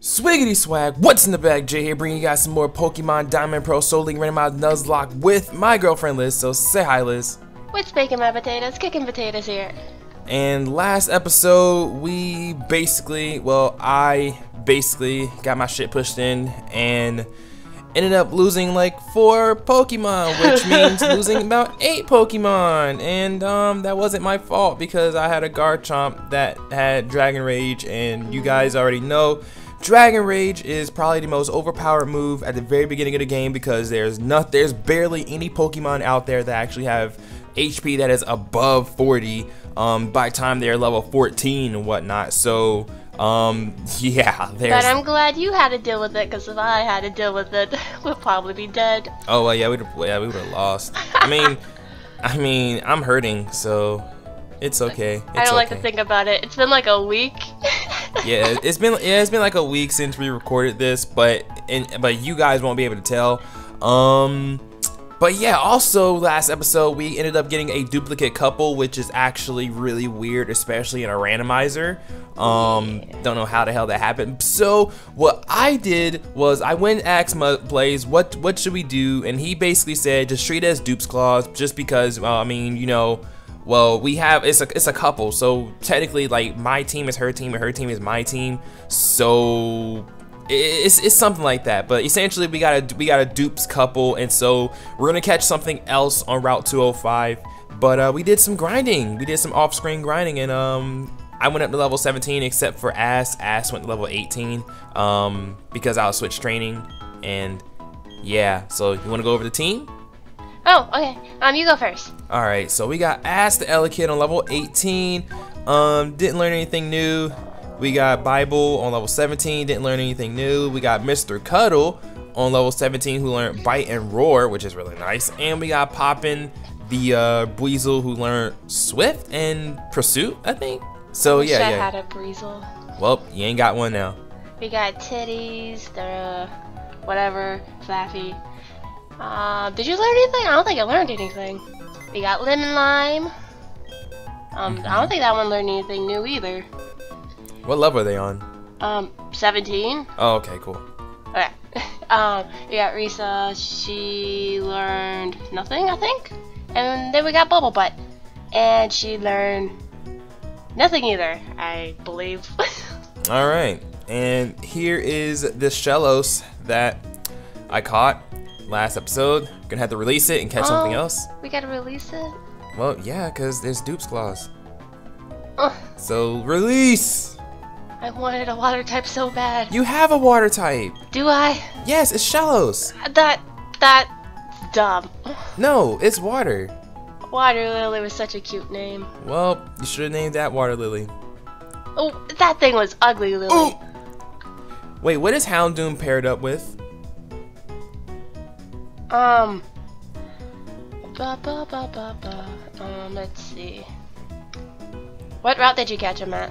Swiggity swag, what's in the bag? Jay here, bringing you guys some more Pokemon Diamond, Pearl, Soul Link, randomized Nuzlocke with my girlfriend Liz. So say hi, Liz. What's baking my potatoes? Kicking Potatoes here. And last episode, we basically, well, I basically got my shit pushed in and ended up losing like 4 Pokemon, which means losing about 8 Pokemon. And that wasn't my fault because I had a Garchomp that had Dragon Rage, and you guys already know. Dragon Rage is probably the most overpowered move at the very beginning of the game because there's barely any Pokemon out there that actually have HP that is above 40 by the time they're level 14 and whatnot. So yeah, but I'm glad you had to deal with it, because if I had to deal with it, we'd probably be dead. Oh well, yeah, we would have lost. I mean, I'm hurting, so it's okay. I don't like to think about it. It's been like a week. Yeah, it's been like a week since we recorded this, but you guys won't be able to tell. But yeah, also last episode we ended up getting a duplicate couple, which is actually really weird, especially in a randomizer. Don't know how the hell that happened. So what I did was I went and asked MudPlayz, what should we do? And he basically said just treat it as dupes clause, just because I mean, you know. Well, we have it's a couple, so technically, like, my team is her team and her team is my team, so it's something like that. But essentially, we got a dupes couple, and so we're gonna catch something else on Route 205. But we did some grinding, we did some off-screen grinding, and I went up to level 17, except for Ass. Ass went to level 18 because I was switched training, and yeah. So you wanna go over the team? Oh, okay. You go first. All right. So we got Ass the Elekid on level 18. Didn't learn anything new. We got Bible on level 17. Didn't learn anything new. We got Mr. Cuddle on level 17, who learned Bite and Roar, which is really nice. And we got Poppin the Buizel, who learned Swift and Pursuit, I think. So I wish I had a Buizel. Well, you ain't got one now. We got Titties. They're whatever, Flaffy. Did you learn anything? I don't think I learned anything. We got Lemon Lime. I don't think that one learned anything new either. What level are they on? 17. Oh, okay, cool. Alright. We got Risa. She learned nothing, I think. And then we got Bubble Butt. And she learned nothing either, I believe. Alright. And here is this Shellos that I caught last episode. Gonna have to release it and catch something else. We gotta release it? Well, yeah, because there's dupes clause. So, release! I wanted a water type so bad. You have a water type! Do I? Yes, it's Shellos! That's dumb. No, it's Water. Water Lily was such a cute name. Well, you should have named that Water Lily. Oh, that thing was ugly, Lily. Ooh. Wait, what is Houndoom paired up with? Let's see. What route did you catch him at?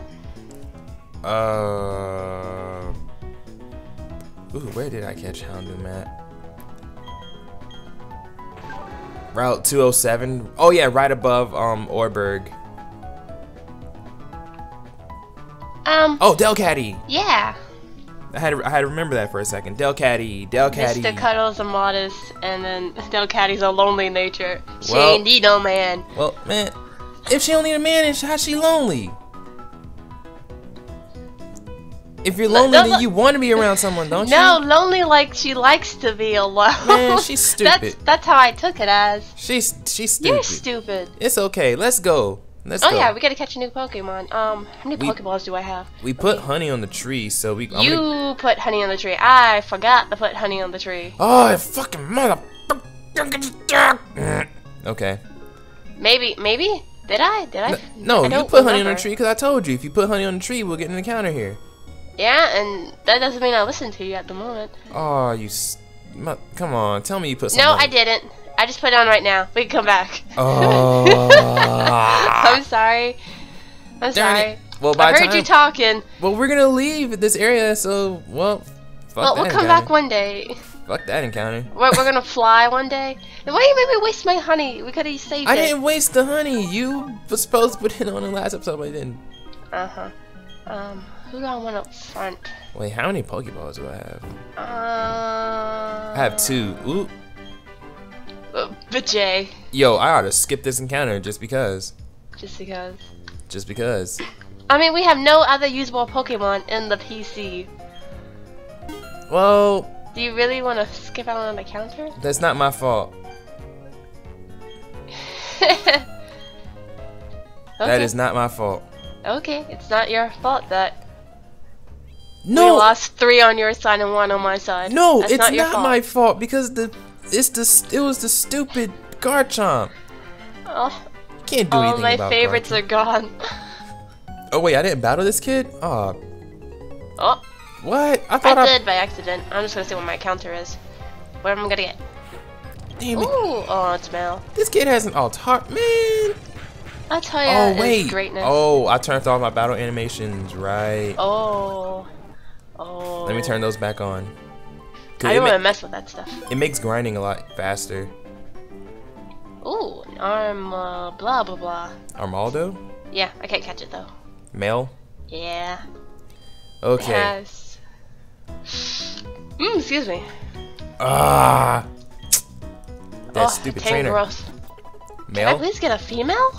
Ooh, where did I catch Houndoom at? Route 207. Oh yeah, right above Oreburgh. Oh, Delcatty. Yeah. I had to remember that for a second. Delcatty. Mr. Cuddle's a modest, and then Delcatty's a lonely nature. She ain't need no man. Well, man, if she don't need a man, how's she lonely? If you're lonely, then you want to be around someone, don't you? No, lonely like she likes to be alone. Man, she's stupid. That's how I took it as. She's stupid. You're stupid. It's okay. Let's go. Oh yeah, we gotta catch a new Pokemon. How many Pokeballs do I have? We put honey on the tree, so we. You put honey on the tree. I forgot to put honey on the tree. Oh, fucking mother. Okay. Maybe. Did I? No, you put honey on the tree because I told you if you put honey on the tree, we'll get an encounter here. Yeah, and that doesn't mean I listen to you at the moment. Oh, you. Come on, tell me you put. No, I didn't. I just put it on right now. We can come back. I'm sorry. Darn. Well, I heard you talking. Well, we're gonna leave this area, so fuck that we'll come back one day. Fuck that encounter. We're gonna fly one day. And why you made me waste my honey? We could've saved it. I didn't waste the honey. You were supposed to put it on the last episode, but I didn't. Who do I want up front? Wait, how many Pokeballs do I have? I have 2. Ooh. Bitchay. Yo, I ought to skip this encounter just because. Just because. Just because. I mean, we have no other usable Pokemon in the PC. Well. Do you really want to skip out on the counter? That's not my fault. Okay. That is not my fault. Okay, it's not your fault that. No. You lost 3 on your side and 1 on my side. No, that's it's not my fault because it was the stupid Garchomp. Oh. You can't do anything about Garchomp. All my favorites are gone. Oh wait, I didn't battle this kid? Oh. Oh. What? I did by accident. I'm just gonna see what my counter is. What am I gonna get? Damn it. Ooh, oh, it's Mal. This kid has an alt-heart, man. I tell you, oh, wait. Greatness. Oh, I turned off my battle animations, right? Oh. Oh. Let me turn those back on. I don't want to mess with that stuff. It makes grinding a lot faster. Ooh, blah, blah, blah. Armaldo? Yeah, I can't catch it, though. Male? Yeah. Okay. Yes. Excuse me. Ah. That stupid trainer. Gross. Male? Can I please get a female?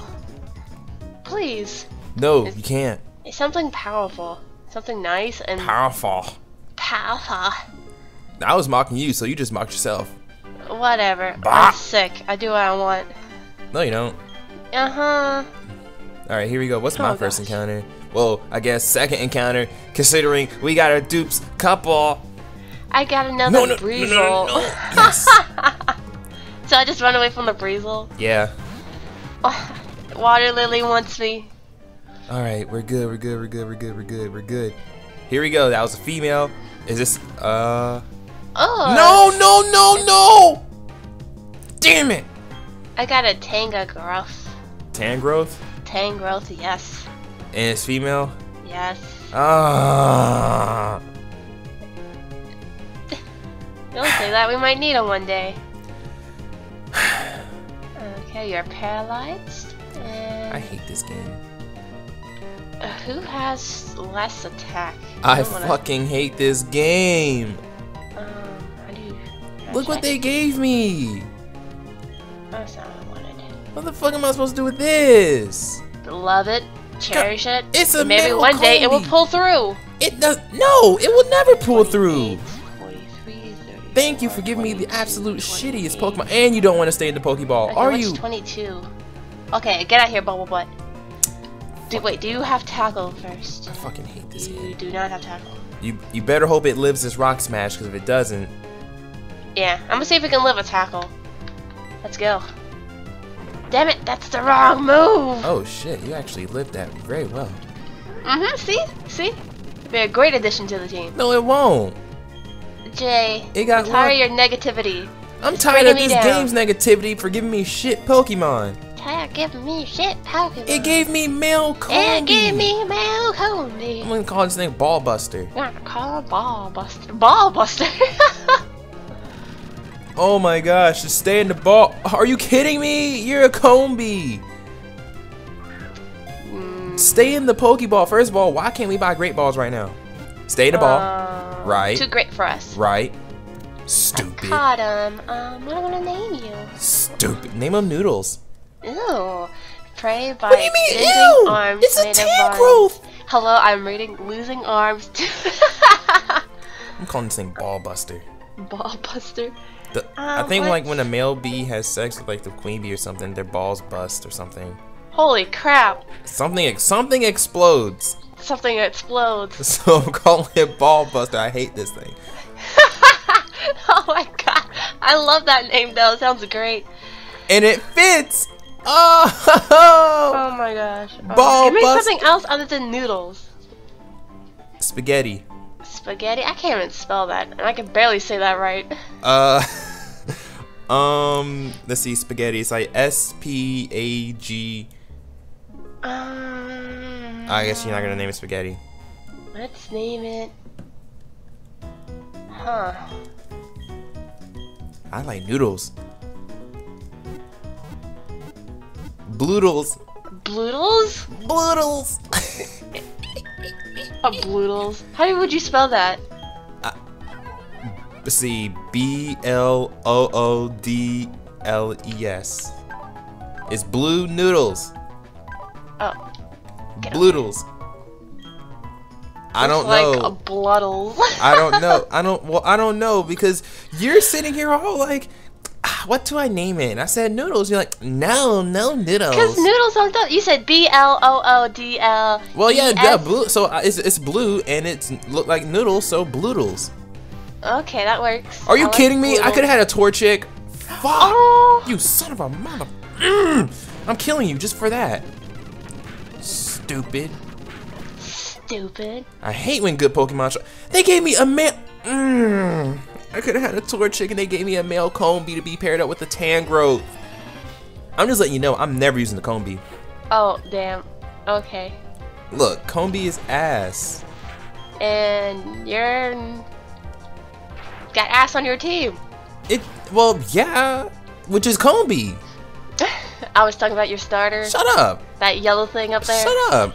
Please. No, you can't. It's something powerful. Something nice and... Powerful. Powerful. I was mocking you, so you just mocked yourself. Whatever. Bah. I'm sick. I do what I want. No, you don't. Uh-huh. Alright, here we go. What's my first encounter? Well, I guess second encounter, considering we got our dupes couple. I got another Breezel. No. Yes. So I just run away from the Breezel? Yeah. Oh, Water Lily wants me. Alright, we're good. Here we go. That was a female. Is this, Oh. No! Damn it! I got a Tangrowth. Tangrowth? Tangrowth, yes. And it's female? Yes. Ah. Don't say that. We might need him one day. Okay, you're paralyzed. And... I hate this game. Who has less attack? I fucking hate this game. How do you... Look what they gave me. That's not what I wanted. What the fuck am I supposed to do with this? Love it. Cherish it. It's a maybe one day it will pull through. It does. No, it will never pull through. 43, 34, thank you for giving me the absolute shittiest Pokemon. And you don't want to stay in the Pokeball, are you? 22. Okay, get out of here, bubble butt. Dude, wait, do you have tackle first? I fucking hate this game. You do not have tackle. You better hope it lives this rock smash, because if it doesn't. Yeah, I'm gonna see if it can live a tackle. Let's go. Damn it, that's the wrong move! Oh shit, you actually lived that very well. Mm-hmm, see? It'd be a great addition to the team. No, it won't. Jay, I'm tired of your negativity. I'm tired of this game's negativity for giving me shit Pokemon. Tired of giving me shit Pokemon. It gave me Malcolm. It gave me Malcolm. I'm gonna call this thing Ball Buster. I'm gonna call Ball Buster. Ball Buster! Oh my gosh, just stay in the ball. Are you kidding me? You're a Combi. Stay in the Pokeball. First of all, why can't we buy Great Balls right now? Stay in the ball. Right. Too great for us. Right. Stupid. I caught him. What do I want to name you? Stupid. Name him Noodles. Ew. Prey by losing arms. It's a Tangrowth. Hello, I'm reading Losing Arms. I'm calling this thing Ball Buster. Ball Buster? I think like when a male bee has sex with like the queen bee or something, their balls bust or something. Holy crap! Something explodes. Something explodes. So I'm calling it Ball Buster. I hate this thing. Oh my god! I love that name though. It sounds great. And it fits. Oh my gosh! Oh, Ball Buster. Give me something else other than noodles. Spaghetti. Spaghetti? I can't even spell that, and I can barely say that right. Let's see, spaghetti. It's like S-P-A-G. I guess you're not gonna name it spaghetti. Let's name it. Huh. I like noodles. Bloodles. Bloodles? Bloodles. A bloodles. How would you spell that? See, B-L-O-O-D-L-E-S. It's blue noodles. Oh. Bloodles. I don't know. Like a bloodle. I don't know. I don't know because you're sitting here all like, what do I name it? And I said noodles. You're like, no noodles. Because noodles are done. You said B-L-O-O-D-L. Well, yeah, blue. So it's blue and it's look like noodles, so bloodles. Okay, that works. Are you kidding me? I could have had a Torchic. Fuck! Oh. You son of a mother! I'm killing you just for that. Stupid. I hate when good Pokemon. They gave me a male. I could have had a Torchic and they gave me a male Combee to be paired up with a Tangrowth. I'm just letting you know, I'm never using the Combee. Oh damn. Okay. Look, Combee is ass. And you're. Got ass on your team. Well, yeah, which is Combee. I was talking about your starter. Shut up. That yellow thing up there. Shut up.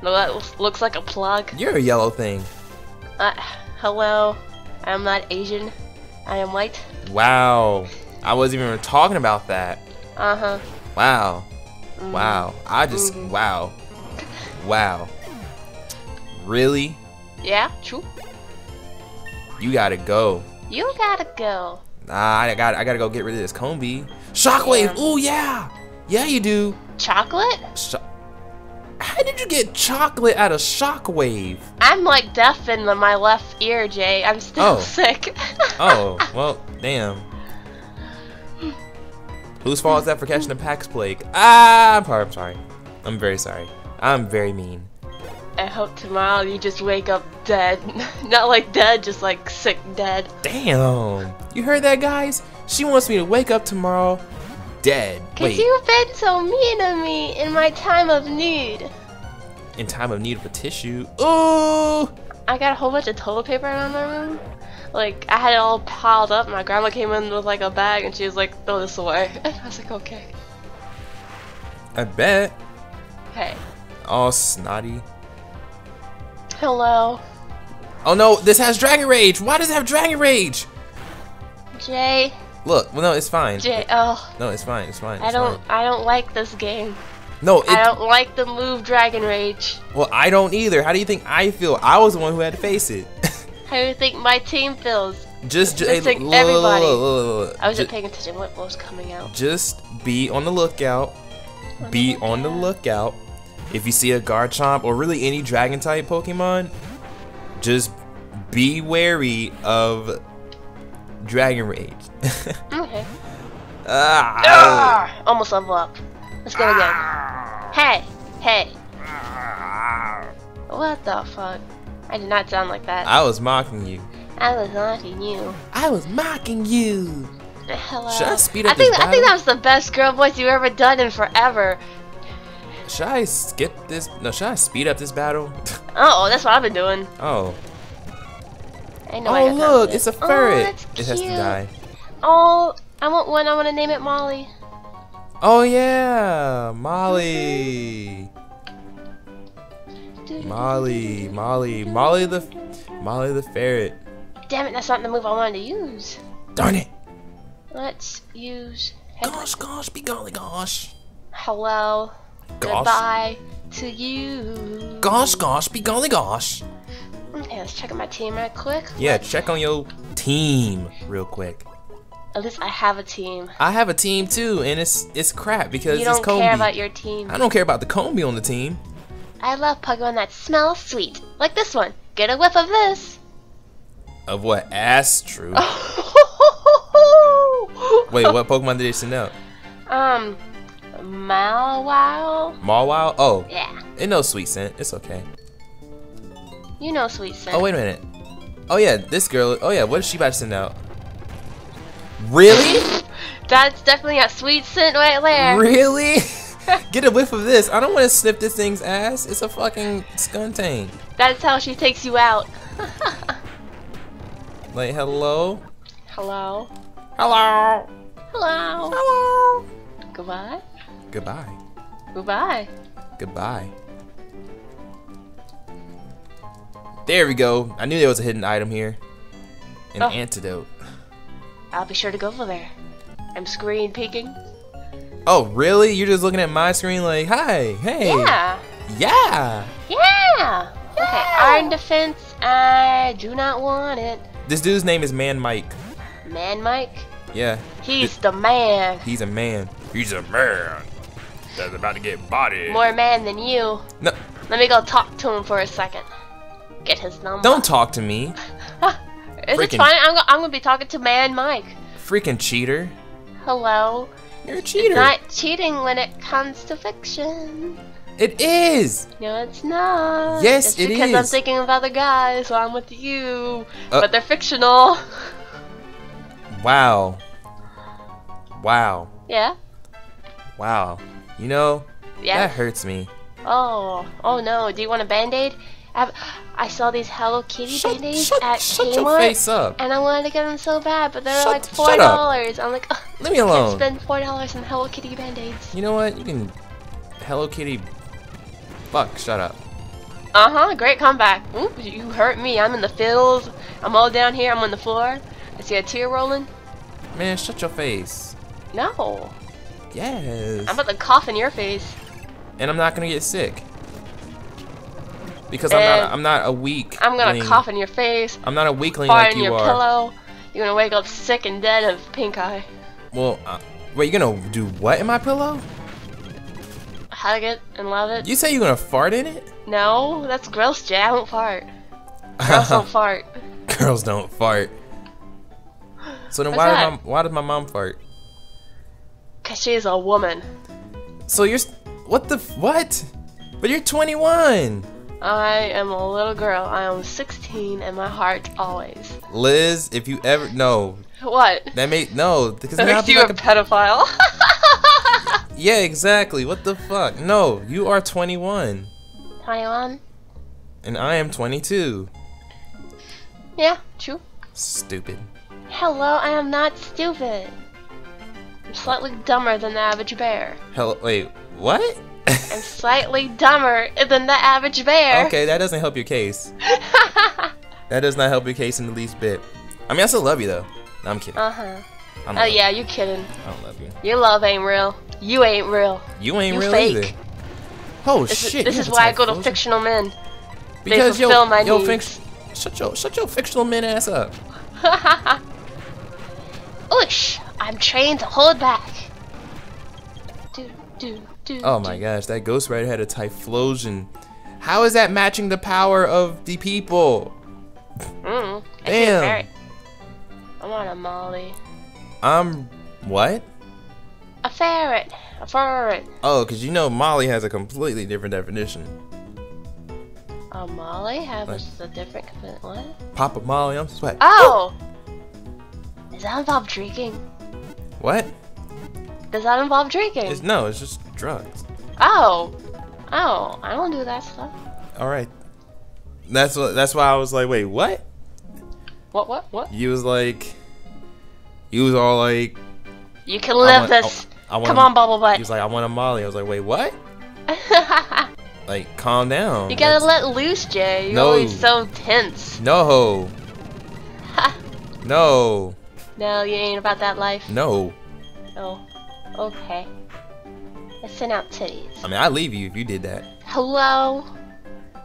No, that looks like a plug. You're a yellow thing. Hello. I'm not Asian. I am white. Wow. I wasn't even talking about that. Uh-huh. Wow. Mm. Wow. I just, wow. Wow. Really? Yeah, true. You gotta go. You gotta go. Nah, I gotta go get rid of this Combee. Shockwave. Yeah. Ooh, yeah. Yeah, you do. Chocolate? How did you get chocolate out of Shockwave? I'm like deaf in my left ear, Jay. I'm still sick. Oh, well, damn. Whose fault is that for catching the Pax Plague? I'm sorry. I'm very sorry. I'm very mean. I hope tomorrow you just wake up dead. Not like dead, just like sick dead. Damn. You heard that, guys? She wants me to wake up tomorrow dead. Because you've been so mean to me in my time of need. In time of need of a tissue? Ooh! I got a whole bunch of toilet paper around my room. Like, I had it all piled up. My grandma came in with like a bag and she was like, throw this away. And I was like, okay. I bet. Hey. All snotty. Hello. Oh no, this has Dragon Rage. Why does it have Dragon Rage? Jay. Look, well no, it's fine. Jay, oh. No, it's fine. It's fine. I don't like this game. No, I don't like the move Dragon Rage. Well, I don't either. How do you think I feel? I was the one who had to face it. How do you think my team feels? Just everybody. I was just paying attention to what was coming out. Just be on the lookout. Be on the lookout. If you see a Garchomp or really any dragon type Pokemon, just be wary of Dragon Rage. Okay. Almost level up. Let's go again. Hey. What the fuck? I did not sound like that. I was mocking you. I was mocking you. Hello. Should I speed up this battle? I think that was the best girl voice you've ever done in forever. Should I skip this? No, should I speed up this battle? Uh-oh, that's what I've been doing. Oh. I know. Oh, look, it's a ferret. Oh, that's cute. It has to die. Oh, I want one. I want to name it Molly. Oh, yeah. Molly. Molly the ferret. Damn it, that's not the move I wanted to use. Darn it. Let's use... Gosh, be golly gosh. Hello. Gosh. Goodbye to you. Gosh, be golly gosh. Okay, let's check on my team right quick. Yeah, check on your team real quick. At least I have a team. I have a team too, and it's crap because it's Combee. You don't care about your team. I don't care about the Combee on the team. I love Pokemon that smells sweet, like this one. Get a whiff of this. Of what? Ass true. Wait, what Pokemon did they send out? Mawile? Mawile? Oh. Yeah. It knows sweet scent. It's okay. You know sweet scent. Oh, wait a minute. Oh, yeah. This girl. Oh, yeah. What is she about to send out? Really? That's definitely a sweet scent right there. Really? Get a whiff of this. I don't want to sniff this thing's ass. It's a fucking Skuntank. That's how she takes you out. Like, hello? Hello? Hello? Hello? Hello? Goodbye? Goodbye. Goodbye. Goodbye. There we go. I knew there was a hidden item here. An antidote. I'll be sure to go over there. I'm screen peeking. Oh, really? You're just looking at my screen like, hi, hey. Yeah. Yeah. Yeah. Okay, Iron Defense, I do not want it. This dude's name is Man Mike. Man Mike? Yeah. He's the man. He's a man. He's a man. That's about to get bodied. More man than you. No. Let me go talk to him for a second. Get his number. Don't talk to me. It's fine. I'm gonna be talking to Man Mike. Freaking cheater. Hello. You're a cheater. It's not cheating when it comes to fiction. It is. No, it's not. Yes, it is. Because I'm thinking of other guys while I'm with you, but they're fictional. Wow. Wow. Yeah. Wow. You know, that hurts me. Oh. Oh no. Do you want a Band-Aid? I saw these Hello Kitty Band-Aids at Kmart, your face up. And I wanted to get them so bad, but they're like $4. I'm like, oh, leave me alone. I can't spend $4 on Hello Kitty Band-Aids. You know what? You can Hello Kitty. Fuck, shut up. Great comeback. Ooh, you hurt me. I'm in the fields. I'm all down here. I'm on the floor. I see a tear rolling. Man, shut your face. No. Yes. I'm about to cough in your face. And I'm not gonna get sick. Because I'm not a weakling. I'm gonna cough in your face. I'm not a weakling like you are. Fart in your pillow. You're gonna wake up sick and dead of pink eye. Well, wait, you're gonna do what in my pillow? Hug it and love it. You say you're gonna fart in it? No, that's gross, Jay. I won't fart. Girls don't fart. Girls don't fart. So then why did my mom fart? Cause she's a woman. So you're what? But you're 21. I am a little girl. I am 16 in my heart always. Liz, if you ever What? That made because makes you like a pedophile. Yeah, exactly. What the fuck? No, you are 21. 21. And I am 22. Yeah, true. Stupid. Hello, I am not stupid. I'm slightly dumber than the average bear. Hello, wait, what? I'm slightly dumber than the average bear. Okay, that doesn't help your case. That does not help your case in the least bit. I mean, I still love you, though. No, I'm kidding. Oh, yeah, you're kidding. I don't love you. Your love ain't real. You ain't real. You ain't real fake. Either. Oh, shit. This is why I go to fictional men. Because they fulfill my needs. Shut your fictional men ass up. Oosh, I'm trained to hold back. Oh my gosh, that Ghost Rider had a Typhlosion. How is that matching the power of the people? Damn. I want a Molly. What? A ferret. A ferret. Oh, because you know Molly has a completely different definition. A Molly has a different what? Papa Molly, I'm sweat. Oh! Does that involve drinking? What? Does that involve drinking? No, it's just drugs. Oh. Oh, I don't do that stuff. Alright. That's why I was like, wait, what? What? You was like... You was all like... You can live this. Come on, Bubble Butt. He was like, I want a Molly. I was like, wait, what? Like, calm down. You gotta let loose, Jay. You're always so tense. No. No. No, you ain't about that life. No. Oh. Okay. Let's send out titties. I mean, I'd leave you if you did that. Hello?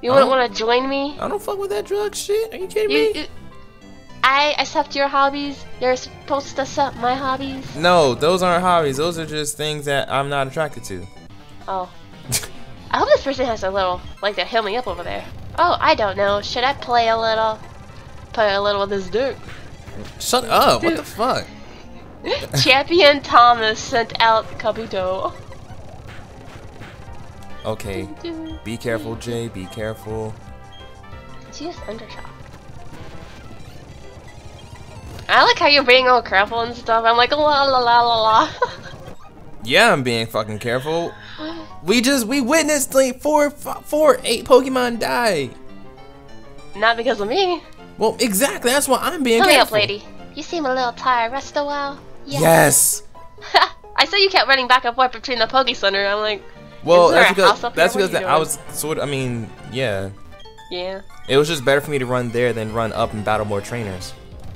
You wouldn't want to join me? I don't fuck with that drug shit. Are you kidding me? I accept your hobbies. You're supposed to accept my hobbies. No, those aren't hobbies. Those are just things that I'm not attracted to. Oh. I hope this person has a little, like, they're healing me up over there. Oh, I don't know. Should I play a little? Play a little with this dude. Shut up. Dude. What the fuck? Champion Thomas sent out Kabuto. Okay. Be careful, Jay. Be careful. She just undershot. I like how you're being all careful and stuff. I'm like, la la la la la. Yeah, I'm being fucking careful. We witnessed like eight Pokemon die. Not because of me. Well, exactly. That's why I'm being careful. Hurry up, lady. You seem a little tired. Rest a while. Yes. I saw you kept running back and forth between the Poke Center. I'm like, well, that's because I was sort of, I mean, yeah. Yeah. It was just better for me to run there than run up and battle more trainers.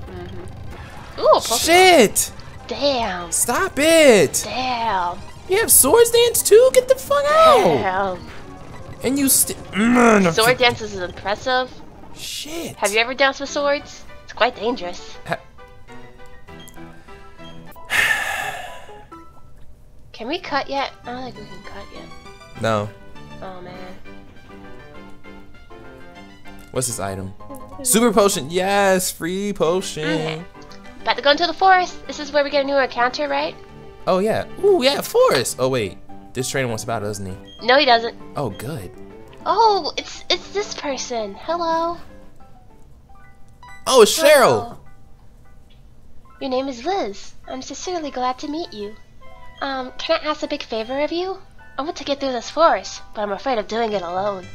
Mm-hmm. Ooh, Pokemon. Shit! Damn. Stop it! Damn. You have Swords Dance too? Get the fuck out! Damn. And you Sword Dance is impressive. Shit. Have you ever danced with swords? It's quite dangerous. Can we cut yet? I don't think we can cut yet. No. Oh man. What's this item? Super potion. Yes, free potion. Okay. About to go into the forest. This is where we get a new encounter, right? Oh yeah. Ooh yeah, forest. Oh wait, this trainer wants to battle, doesn't he? No, he doesn't. Oh good. Oh, it's this person. Hello. Oh, it's Cheryl. Hello. Your name is Liz. I'm sincerely glad to meet you. Can I ask a big favor of you? I want to get through this forest, but I'm afraid of doing it alone.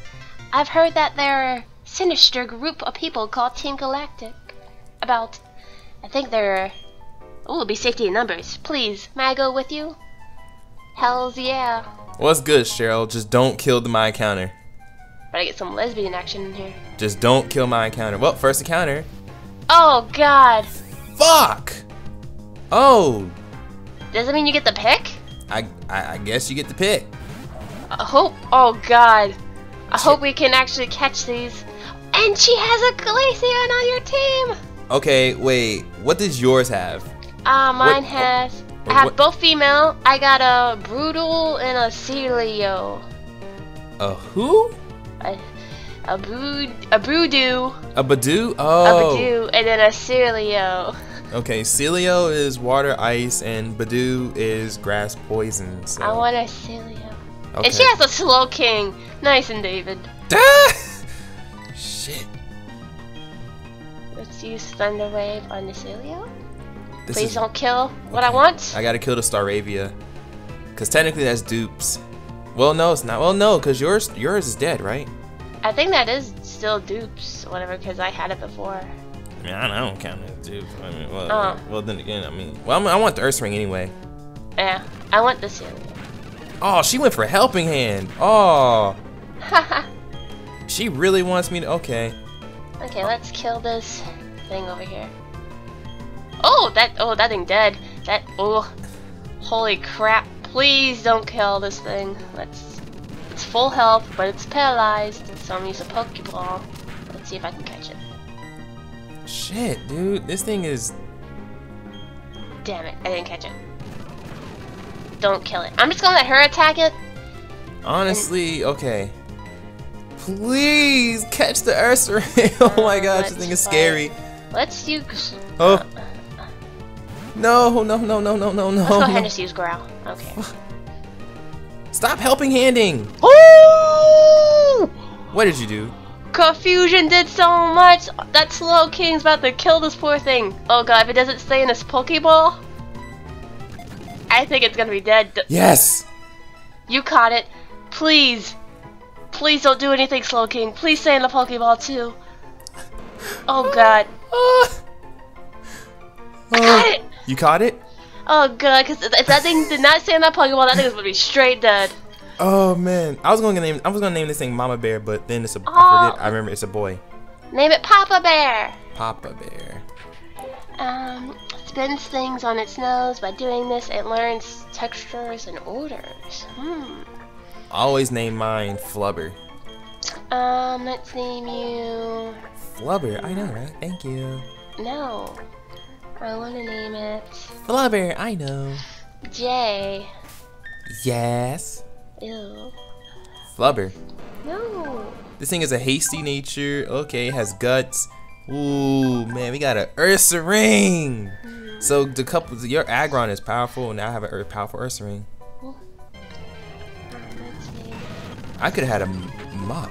I've heard that there are a sinister group of people called Team Galactic. About, I think there are... Oh, it'll be safety in numbers. Please, may I go with you? Hells yeah. What's good, Cheryl? Just don't kill my encounter. Better get some lesbian action in here. Just don't kill my encounter. Well, first encounter. Oh, God. Fuck. Oh, does that mean you get the pick? I guess you get the pick. I hope. Oh God. I hope we can actually catch these. And she has a Glaceon on your team. Okay, wait. What does yours have? Mine has. I have both female. I got a Brutal and a Celio. A who? A Brudu. A Badoo. Oh. A Badoo and then a Celio. Okay, Celio is water, ice, and Badoo is grass, poison. So. I want a Celio. Okay. And she has a Slow King. Nice and David. Shit. Let's use Thunder Wave on the Celio. Please don't kill what I want. I gotta kill the Staravia. Because technically that's dupes. Well, no, it's not. Well, no, because yours is dead, right? I think that is still dupes, whatever, because I had it before. I mean, I don't count it, dude. I mean, well, then again, I mean, I want the Earth Ring anyway. Yeah, I want this here. Oh, she went for Helping Hand. Oh. She really wants me to. Okay. Okay, let's kill this thing over here. Oh, that thing dead. Oh, holy crap! Please don't kill this thing. It's full health, but it's paralyzed. So I'm gonna use a Pokeball. Let's see if I can catch it. Shit, dude, this thing is... Damn it, I didn't catch it. Don't kill it. I'm just gonna let her attack it. Honestly, okay. Please catch the Ursa. Oh my gosh, this thing is scary. Let's use... Oh. No, no, no, no, no, no, no. Let's go ahead and just use Growl. Okay. Stop helping handing. Oh! What did you do? Confusion did so much! That Slow King's about to kill this poor thing. Oh god, if it doesn't stay in this Pokeball, I think it's gonna be dead. Yes! You caught it. Please. Please don't do anything, Slow King. Please stay in the Pokeball too. Oh god. I caught it! You caught it? Oh god, because if that thing did not stay in that Pokeball, that thing is gonna be straight dead. Oh man, I was gonna name this thing Mama Bear, but then it's a I remember it's a boy. Name it Papa Bear. Papa Bear. Spins things on its nose. By doing this, it learns textures and odors. Hmm. I always name mine Flubber. Let's name you Flubber. I know, right? Thank you. No, I want to name it Flubber. I know. Jay. Yes. Ew. Flubber. No. This thing is a hasty nature. Okay, it has guts. Ooh, man, we got an Ursa Ring. So the couple, your Aggron is powerful, and I have a powerful Ursa Ring. Oh. Let's see. I could have had a Mach.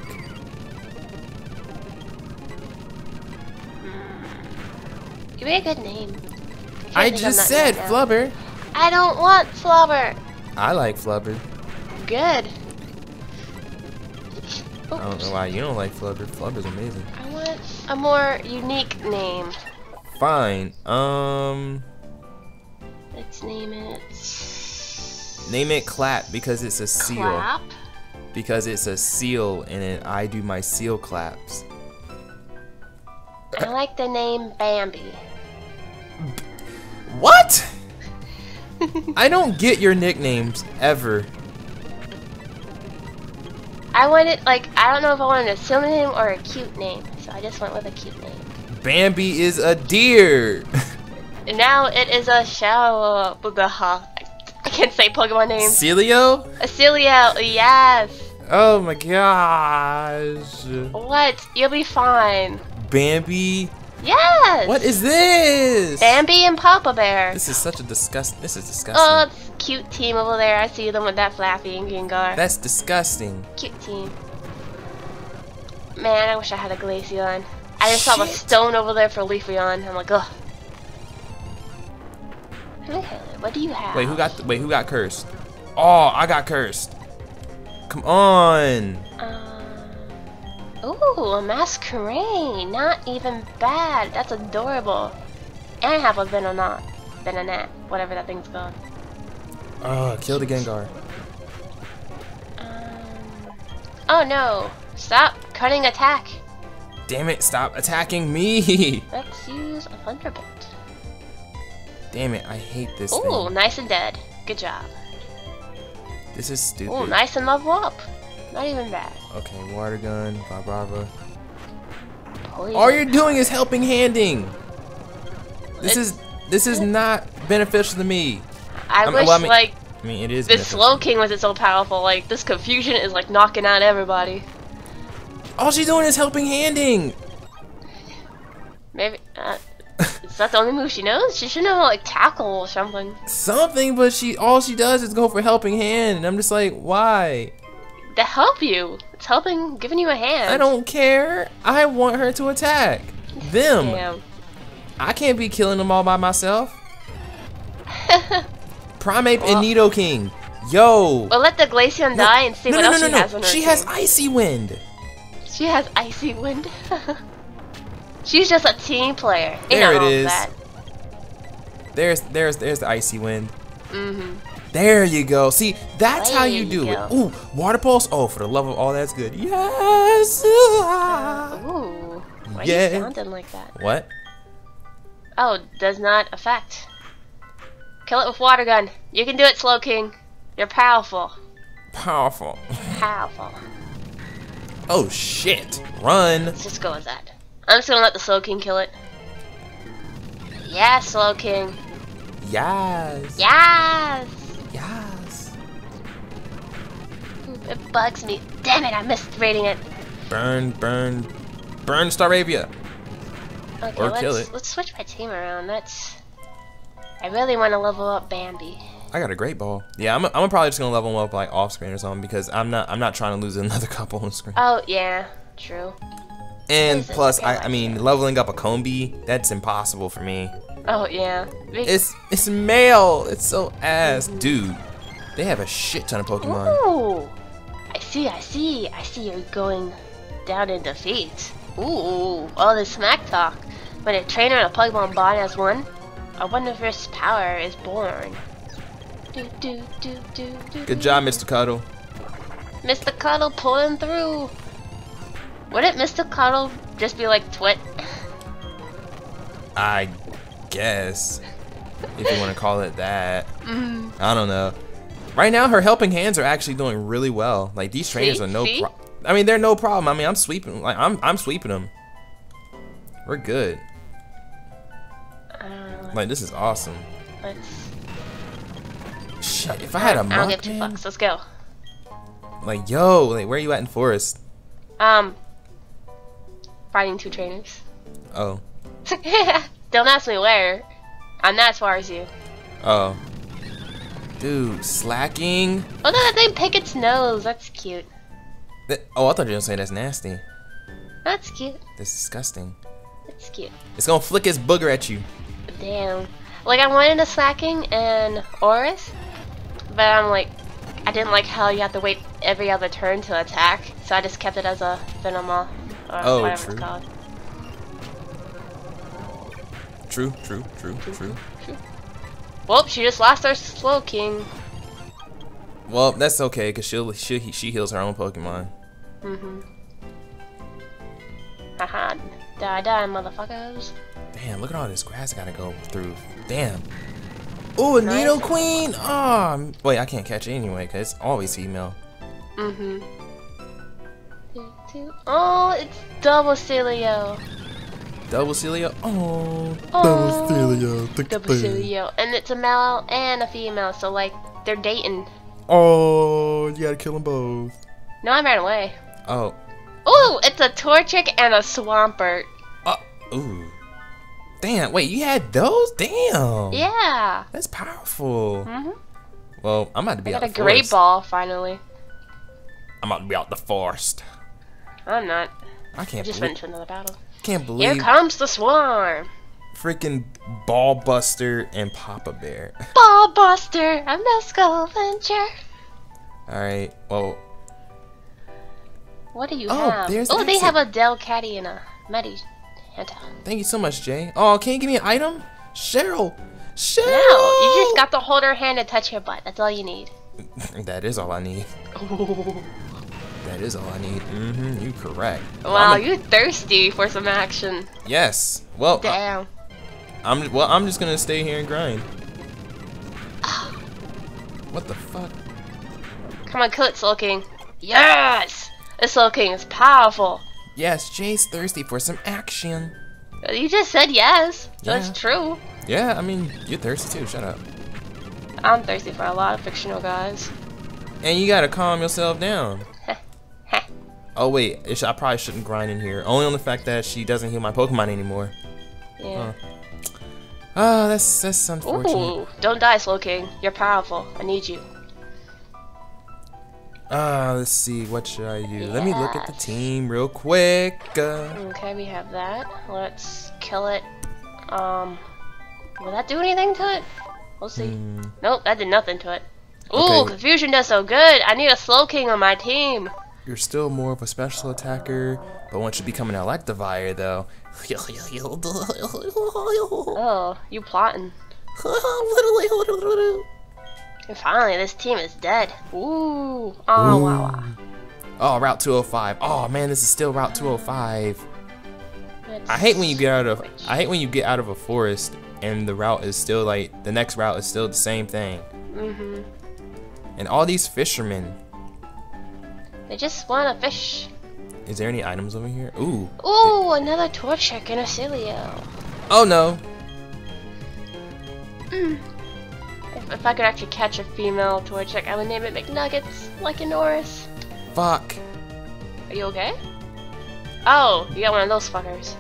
Give me a good name. I just said Flubber. I don't want Flubber. I like Flubber. Good. Oops. I don't know why you don't like Flubber. Flubber's amazing. I want a more unique name. Fine. Let's name it. Name it Clap because it's a seal. Clap? because it says seal in it. I do my seal claps. I like the name Bambi. What? I don't get your nicknames ever. I wanted, like, I don't know if I wanted a silly name or a cute name, so I just went with a cute name. Bambi is a deer. Now it is a shower. I can't say Pokemon names. Celio? Celio, yes. Oh my gosh. What? You'll be fine. Bambi? Yes. What is this? Bambi and Papa Bear. This is such a disgusting. This is disgusting. Oh, it's cute team over there. I see them with that Flappy and Gengar. That's disgusting. Cute team. Man, I wish I had a Glaceon. I just saw a stone over there for Leafeon. I'm like, ugh. What do you have? Wait, who got cursed? Oh, I got cursed. Come on. Ooh, a Masquerain. Not even bad. That's adorable. And I have a Venonat. Venonat. Whatever that thing's called. Oh, kill the Gengar. Oh no. Stop cutting attack. Damn it, stop attacking me. Let's use a Thunderbolt. Damn it, I hate this thing. Ooh, nice and dead. Good job. This is stupid. Ooh, nice and level up. Not even bad. Okay, water gun, blah blah blah. All you're doing is helping handing. This is not beneficial to me. I mean, it is. This Slowking was so powerful. Like, this confusion is like knocking out everybody. All she's doing is helping handing. Maybe. Is that the only move she knows? She should know how, like, tackle or something. Something, but all she does is go for helping hand, and I'm just like, why? To help you. It's helping, giving you a hand. I don't care. I want her to attack them. Damn. I can't be killing them all by myself. Primeape and Nidoking. Yo. Well, let the Glaceon die and see what else she has on her. She has Icy Wind. She has Icy Wind. She's just a team player. There it is. There's the Icy Wind. Mm-hmm. There you go. See, that's how you do it. Ooh, Water Pulse. Oh, for the love of all that's good. Yes. Ooh. Why are you sounding like that? What? Oh, does not affect. Kill it with water gun. You can do it, Slowking. You're powerful. Powerful. Powerful. Oh shit! Run. Let's just go with that. I'm just gonna let the Slowking kill it. Yeah, Slowking. Yes. Yes. Yes. It bugs me. Damn it! I missed rating it. Burn, burn, burn, Staravia. Okay, or kill it. Let's switch my team around. That's. I really want to level up Bambi. I got a Great Ball. Yeah, I'm probably just gonna level him up like off screen or something because I'm not trying to lose another couple on screen. Oh yeah, true. And plus, I mean, leveling up a Combi, that's impossible for me. Oh, yeah. It's male. It's so ass. Mm-hmm. Dude, they have a shit ton of Pokemon. Ooh. I see you're going down in defeat. Ooh, all this smack talk. When a trainer and a Pokemon bond as one, I wonder if his power is born. Good job, Mr. Cuddle. Mr. Cuddle pulling through. Wouldn't Mr. Cuddle just be like Twit? I guess. If you want to call it that. Mm. I don't know. Right now, her helping hands are actually doing really well. Like, these trainers are no problem. I mean, they're no problem. I mean, I'm sweeping. Like, I'm sweeping them. We're good. Like, this is awesome. Shit, if I had a Muckman. I don't give two fucks. Let's go. Like, yo, like, where are you at in Forest? Fighting two trainers. Oh. Don't ask me where. I'm not as far as you. Oh. Dude, slacking. Oh no, that thing pick its nose. That's cute. Oh, I thought you were gonna say that's nasty. That's cute. That's disgusting. That's cute. It's gonna flick its booger at you. Damn. Like, I wanted a Slacking and Oris, but I'm like, I didn't like how you have to wait every other turn to attack, so I just kept it as a Venomoth. Oh, whatever it's called. True. Well, she just lost her Slowking. Well, that's okay, because she heals her own Pokemon. Mm-hmm. Haha, die, motherfuckers. Damn, look at all this grass I gotta go through. Damn. Ooh, a Nidoqueen! Oh, wait, I can't catch it anyway, because it's always female. Mm-hmm. Oh, it's Double Celio. Double Celio? Oh. Double Celio. Double Celio. And it's a male and a female, so, like, they're dating. Oh, you gotta kill them both. No, I ran away. Oh. Ooh, it's a Torchic and a Swampert. Ooh. Damn, wait, you had those? Damn. Yeah. That's powerful. Mm-hmm. Well, I'm about to be out the forest. I got a Great Ball, finally. I'm about to be out the forest. I'm not. I can't believe. Just went to another battle. Can't believe. Here comes the swarm. Freaking Ball Buster and Papa Bear. Ball Buster, I'm the Skull Venture. Alright, well. What do you have? Oh, they have a Delcatty and a Meditch. Thank you so much, Jay. Oh, can you give me an item? Cheryl! Cheryl! No, you just got to hold her hand and touch her butt. That's all you need. That is all I need. Oh. That is all I need. Mm-hmm, you correct. Wow, you thirsty for some action. Yes. Well, damn. I'm just gonna stay here and grind. What the fuck? Come on, kill it, Soul King. Yes! This Soul King is powerful. Yes, Jay's thirsty for some action. You just said yes. Yeah. That's true. Yeah, I mean, you're thirsty too. Shut up. I'm thirsty for a lot of fictional guys. And you gotta calm yourself down. Oh wait, I probably shouldn't grind in here. Only on the fact that she doesn't heal my Pokemon anymore. Yeah. Oh, that's unfortunate. Ooh, don't die, Slow King. You're powerful. I need you. Let's see. What should I do? Yes. Let me look at the team real quick. Okay, we have that. Let's kill it. Will that do anything to it? We'll see. Nope, that did nothing to it. Ooh, okay. Confusion does so good. I need a Slow King on my team. You're still more of a special attacker, but once you become an Electivire, though. Oh, you plotting. And finally, this team is dead. Ooh. Oh, ooh. Wow. Oh, Route 205. Oh man, this is still Route 205. I hate when you get out of. I hate when you get out of a forest and the route is still like the next route is still the same thing. Mhm. And all these fishermen. I just want a fish. Is there any items over here? Ooh. Ooh, another Torchic and a Celio. Oh no. If I could actually catch a female Torchic, I would name it McNuggets, like a Norris. Fuck. Are you okay? Oh, you got one of those fuckers.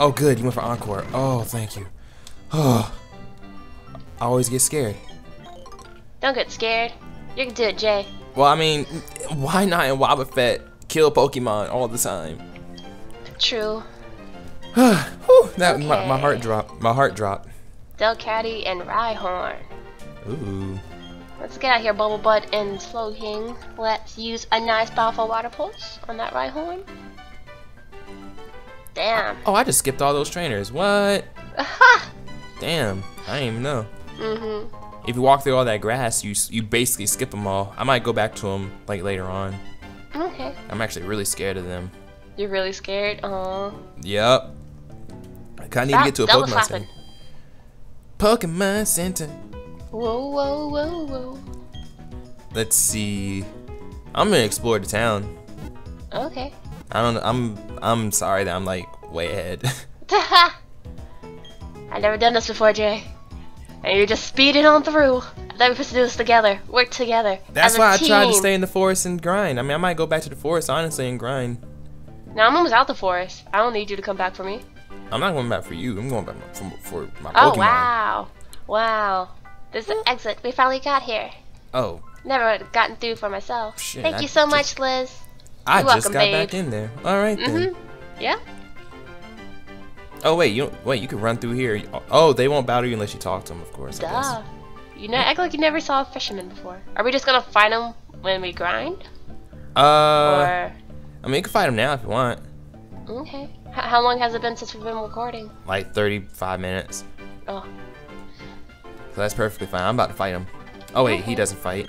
Oh good, you went for Encore. Oh, thank you. Oh. I always get scared. Don't get scared. You can do it, Jay. Well, I mean, why not in Wobbuffet kill Pokemon all the time? True. Whew, that okay. my heart dropped. My heart dropped. Delcatty and Rhyhorn. Ooh. Let's get out here, Bubble Butt and Slow King. Let's use a nice powerful water pulse on that Rhyhorn. Damn. Oh, I just skipped all those trainers. What? Damn. I didn't even know. Mm-hmm. If you walk through all that grass, you basically skip them all. I might go back to them like later on. Okay. I'm actually really scared of them. You're really scared? Aww. Yep. I kind of need to get to a Pokemon Center. Pokemon Center. Whoa, whoa, whoa, whoa. Let's see. I'm gonna explore the town. Okay. I don't know. I'm sorry that I'm like way ahead. I've never done this before, Jay. And you're just speeding on through. Then we supposed to do this together. Work together. That's why I tried to stay in the forest and grind. I mean, I might go back to the forest, honestly, and grind. Now I'm almost out the forest. I don't need you to come back for me. I'm not going back for you. I'm going back for my Pokemon. Oh, wow. Wow. This is the exit. We finally got here. Oh. Never would have gotten through for myself. Shit, Thank you so much, Liz. You're welcome, babe. I just got back in there. All right, then. Yeah. Oh wait, you can run through here. Oh, they won't battle you unless you talk to them, of course. Duh. I guess. You know, act like you never saw a fisherman before. Are we just gonna find them when we grind? Or... I mean, you can find them now if you want. Okay. How long has it been since we've been recording? Like 35 minutes. Oh. So that's perfectly fine. I'm about to fight him. Oh wait, he doesn't fight.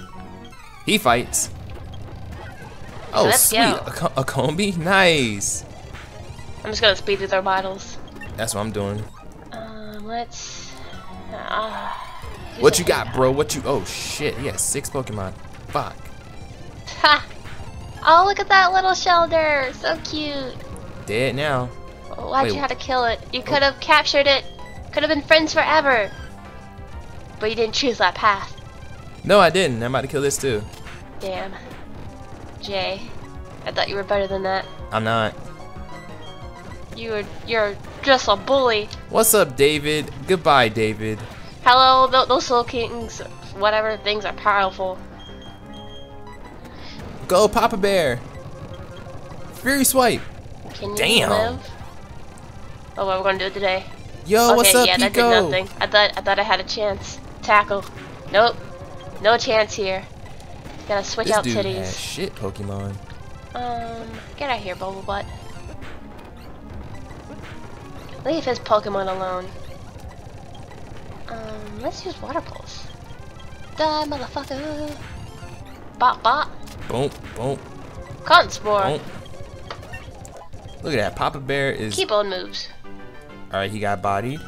He fights. Oh, let's sweet. A combi? Nice. I'm just gonna speed through their vitals. That's what I'm doing. Let's... what you got, bro? What you... Oh, shit. He has 6 Pokemon. Fuck. Ha! Oh, look at that little shelter. So cute. Dead now. Oh, why'd you have to kill it? You could have captured it. Could have been friends forever. But you didn't choose that path. No, I didn't. I'm about to kill this, too. Damn. Jay, I thought you were better than that. I'm not. You're just a bully. What's up, David? Goodbye, David. Hello, those Soul Kings, whatever things are powerful. Go, Papa Bear. Fury Swipe. Can you live? Oh, what are we gonna do today? Yo, okay, what's up, Pico? That did nothing. I thought I had a chance. Tackle. Nope. No chance here. Gotta switch out titties. This dude has shit Pokemon. Get out of here, Bubblebutt. Leave his Pokemon alone. Let's use Water Pulse. Die, motherfucker. Bop, bop. Boom, boom. Conspore. Look at that. Papa Bear is... Keep on moves. Alright, he got bodied.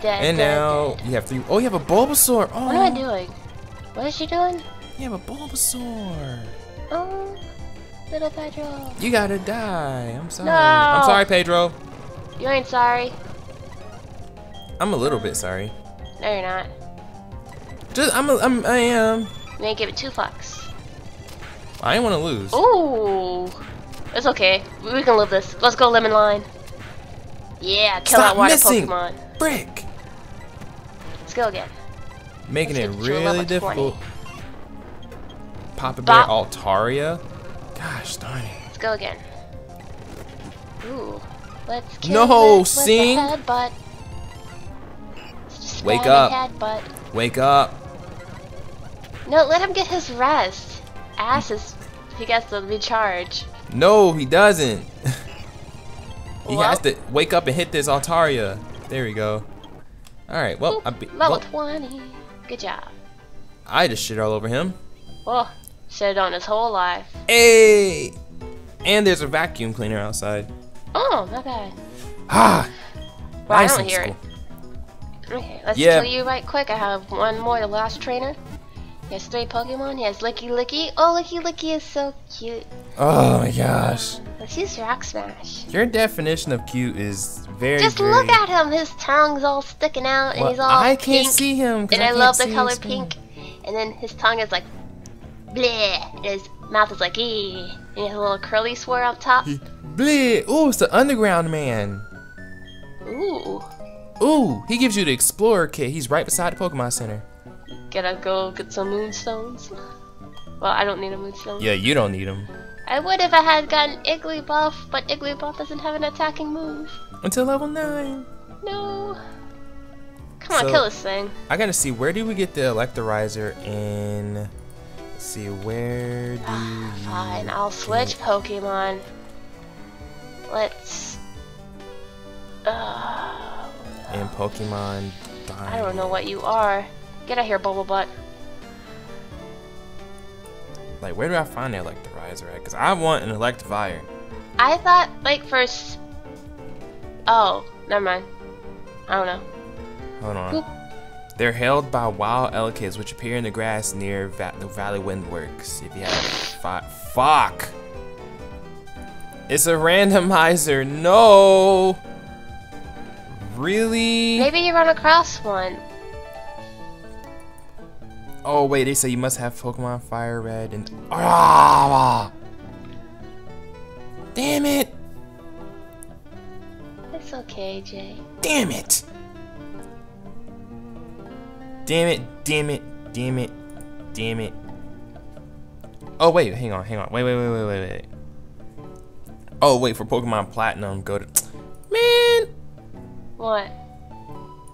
Dead, and now you have 3... Oh, you have a Bulbasaur. Oh. What am I doing? What is she doing? You have a Bulbasaur. Oh, little Pedro. You gotta die. I'm sorry. No. I'm sorry, Pedro. You ain't sorry. I'm a little bit sorry. No, you're not. Just, I am. You ain't give it 2 fucks. I ain't want to lose. Ooh. It's okay. We can live this. Let's go, Lemon Line. Yeah, kill that water Pokemon. Brick. Let's go again. Making it really difficult. Papa Bear Altaria? Gosh darn it. Let's go again. Ooh. Let's kill Sing! Headbutt. Wake up. Headbutt. Wake up. No, let him get his rest. He gets to recharge. No, he doesn't. He has to wake up and hit this Altaria. There we go. Alright, well, I beat level 20. Good job. I just shit all over him. Whoa, shit on his whole life. Hey! And there's a vacuum cleaner outside. Oh, not bad. Ah! Well, I don't hear it. Okay, let's kill you right quick. I have one more, the last trainer. He has 3 Pokemon. He has Licky Licky. Oh, Licky Licky is so cute. Oh my gosh. Let's use Rock Smash. Your definition of cute is very Just look at him. His tongue's all sticking out and he's all pink. Can't see him. And I love the color pink. And then his tongue is like bleh. And his mouth is like ee. And he has a little curly swirl up top. Bleh. Ooh, it's the underground man. Ooh. Ooh, he gives you the Explorer kit. He's right beside the Pokemon Center. Gotta go get some moonstones. Well, I don't need a moonstone. Yeah, you don't need them. I would if I had gotten Igglybuff, but Igglybuff doesn't have an attacking move. Until level 9. No. Come on, kill this thing. I gotta see, where do we get the Electrizer in... Let's see, where do Fine, I'll switch Pokemon. Let's... in Pokemon Diamond. I don't know what you are. Get out of here, Bubblebutt. Like, where do I find the Electivire at? Because I want an Electivire. I thought, like, first... Oh, never mind. I don't know. Hold on. Oop. They're held by wild Elekid, which appear in the grass near the Valley Windworks. If you have Fuck! It's a randomizer. No! Really? Maybe you run across one. Oh wait, they say you must have Pokemon Fire Red and damn it! It's okay, Jay. Damn it! Damn it! Damn it! Damn it! Damn it! Oh wait, hang on, hang on, wait. Oh wait, for Pokemon Platinum, go to man. What?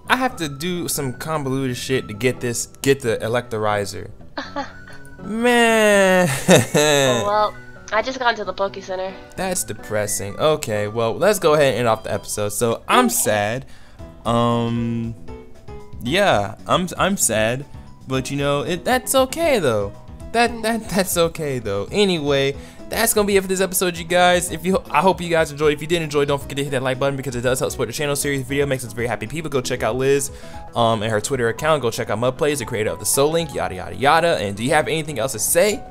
I have to do some convoluted shit to get the Electrizer. Man. Oh, well, I just got into the Poke Center. That's depressing. Okay, well, let's go ahead and end off the episode. So I'm sad. Yeah, I'm sad, but you know, that's okay though. That's okay though. Anyway, that's gonna be it for this episode, you guys. I hope you guys enjoyed. If you did enjoy, don't forget to hit that like button because it does help support the channel. Series video makes us very happy people. Go check out Liz and her Twitter account. Go check out MudPlayz, the creator of the Soul Link, yada yada yada. And do you have anything else to say?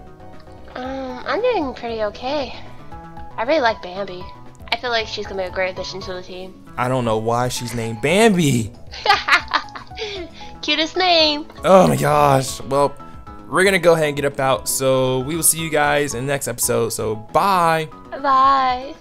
I'm doing pretty okay. I really like Bambi. I feel like she's gonna be a great addition to the team. I don't know why she's named Bambi. Cutest name. Oh my gosh. Well, we're gonna go ahead and get up out. So we will see you guys in the next episode. So bye. Bye.